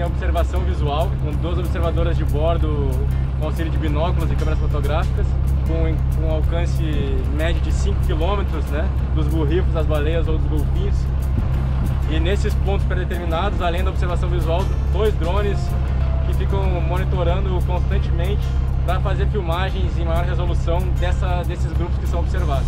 tem a observação visual, com 12 observadoras de bordo, com auxílio de binóculos e câmeras fotográficas, com alcance médio de 5 km, né, dos burrifos, das baleias ou dos golfinhos. E nesses pontos predeterminados, além da observação visual, 2 drones que ficam monitorando constantemente para fazer filmagens em maior resolução desses grupos que são observados.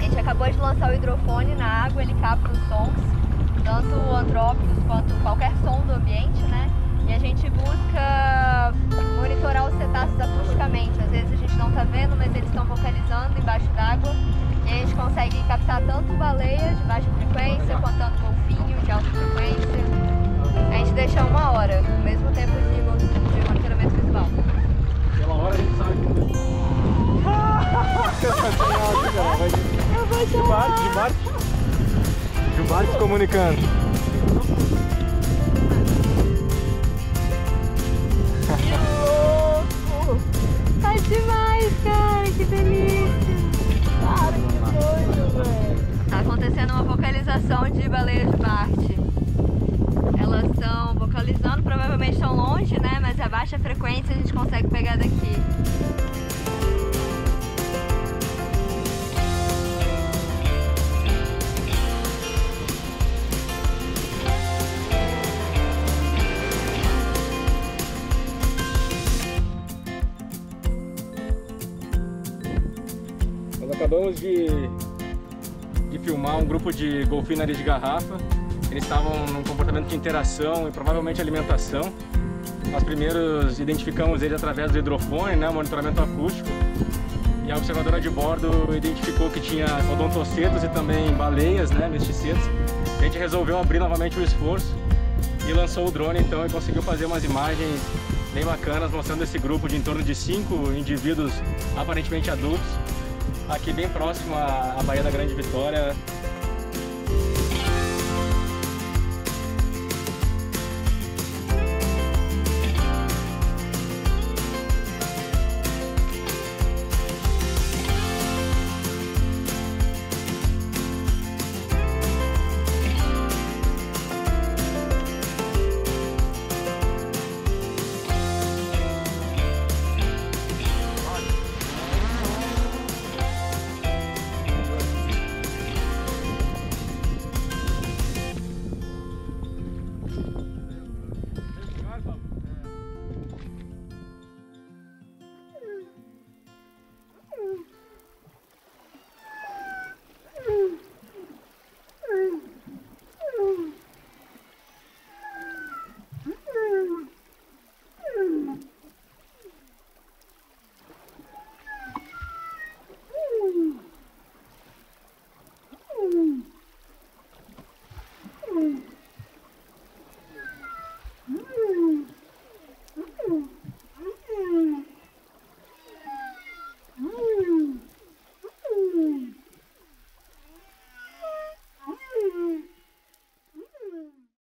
Depois de lançar o hidrofone na água, ele capta os sons, tanto antrópicos quanto qualquer som do ambiente, né? E a gente busca monitorar os cetáceos acusticamente. Às vezes a gente não está vendo, mas eles estão vocalizando embaixo d'água. E a gente consegue captar tanto baleia de baixa frequência, quanto golfinho de alta frequência. A gente deixa 1 hora, o mesmo tempo de monitoramento visual. Pela hora a gente sabe que... Gilmar se comunicando. Que louco! Tá demais, cara, que delícia! Cara, que doido, velho! Tá acontecendo uma vocalização de baleias de Marte. Elas estão vocalizando, provavelmente estão longe, né? Mas a baixa frequência a gente consegue pegar daqui. Acabamos de filmar um grupo de golfinho nariz de garrafa. Eles estavam num comportamento de interação e provavelmente alimentação. Nós primeiros identificamos eles através do hidrofone, né, monitoramento acústico. E a observadora de bordo identificou que tinha odontocetos e também baleias, né, mesticetos. A gente resolveu abrir novamente o esforço e lançou o drone então e conseguiu fazer umas imagens bem bacanas mostrando esse grupo de em torno de 5 indivíduos aparentemente adultos, aqui bem próximo à Baía da Grande Vitória.